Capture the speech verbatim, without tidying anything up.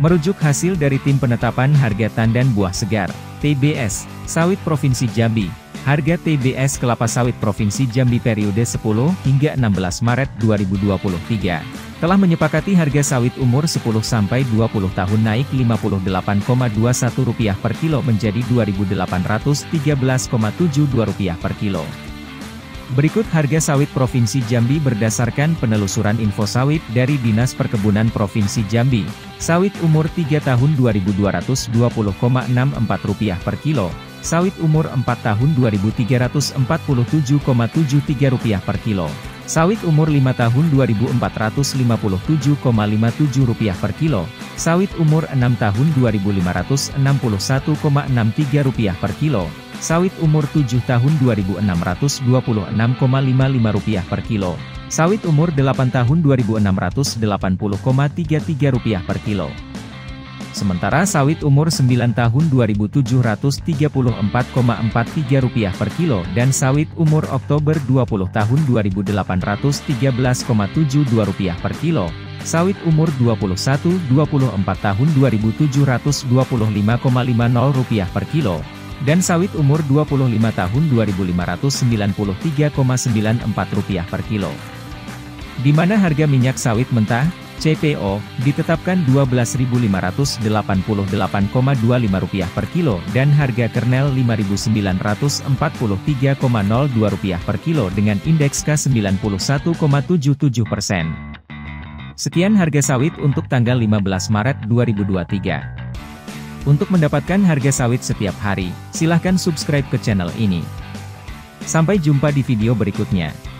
Merujuk hasil dari Tim Penetapan Harga Tandan Buah Segar, T B S, Sawit Provinsi Jambi, harga T B S kelapa sawit Provinsi Jambi periode sepuluh hingga enam belas Maret dua ribu dua puluh tiga. Telah menyepakati harga sawit umur sepuluh sampai dua puluh tahun naik lima puluh delapan koma dua satu rupiah per kilo menjadi dua ribu delapan ratus tiga belas koma tujuh dua rupiah per kilo. Berikut harga sawit Provinsi Jambi berdasarkan penelusuran info sawit dari Dinas Perkebunan Provinsi Jambi. Sawit umur tiga tahun dua ribu dua ratus dua puluh koma enam empat rupiah per kilo, sawit umur empat tahun dua ribu tiga ratus empat puluh tujuh koma tujuh tiga rupiah per kilo. Sawit umur lima tahun dua ribu empat ratus lima puluh tujuh koma lima tujuh rupiah per kilo, sawit umur enam tahun dua ribu lima ratus enam puluh satu koma enam tiga rupiah per kilo, sawit umur tujuh tahun dua ribu enam ratus dua puluh enam koma lima lima rupiah per kilo, sawit umur delapan tahun dua ribu enam ratus delapan puluh koma tiga tiga rupiah per kilo. Sementara sawit umur sembilan tahun dua ribu tujuh ratus tiga puluh empat koma empat tiga rupiah per kilo dan sawit umur Oktober dua puluh tahun dua ribu delapan ratus tiga belas koma tujuh dua rupiah per kilo, sawit umur dua puluh satu dua puluh empat tahun dua ribu tujuh ratus dua puluh lima koma lima rupiah per kilo, dan sawit umur dua puluh lima tahun dua ribu lima ratus sembilan puluh tiga koma sembilan empat rupiah per kilo. Di mana harga minyak sawit mentah, C P O, ditetapkan dua belas ribu lima ratus delapan puluh delapan koma dua lima rupiah per kilo dan harga kernel lima ribu sembilan ratus empat puluh tiga koma nol dua rupiah per kilo dengan indeks K sembilan puluh satu koma tujuh puluh tujuh persen. Sekian harga sawit untuk tanggal lima belas Maret dua ribu dua puluh tiga. Untuk mendapatkan harga sawit setiap hari, silahkan subscribe ke channel ini. Sampai jumpa di video berikutnya.